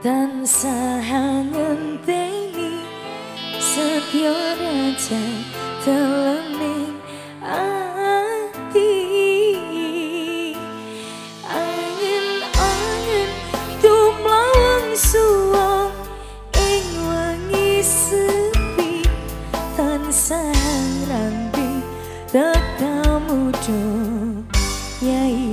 tansah ngenteni setyo raja teleming ati. Angin-angin tumlawang suwong ing wengi sepi tansah ngrambi tekamu do yai.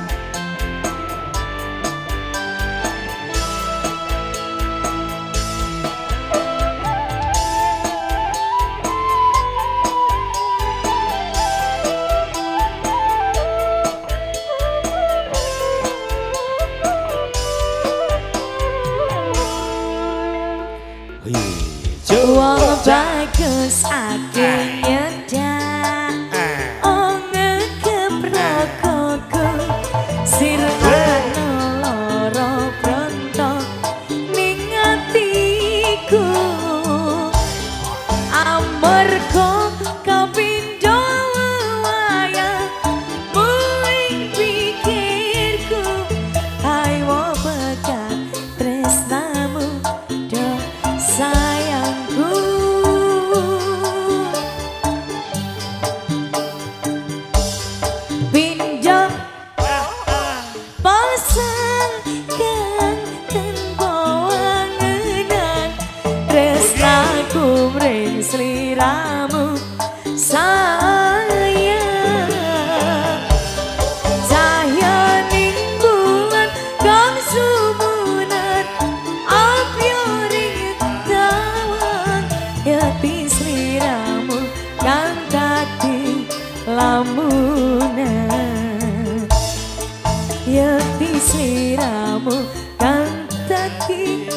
tawang yakti sliramu kang dadi lamunan. Wong bagus ake nyedak oh ngekeprakoku sirna loro bronto ning atiku amarga kapindo wayangmu ing pikirku ayo bekat tresnamu do sayangku. Tresnaku mreng sliramu sayang cahya ning bulan kang sumunan apyo ning tawang yakti sliramu kang dadi lamunan yakti sliramu kang dadi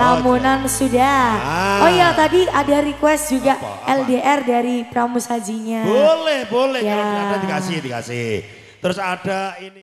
Lamunan sudah. Ah. Oh iya, tadi ada request juga apa? LDR dari Pramus Hajinya. Boleh, boleh. Ya. Kalau ada dikasih. Terus ada ini.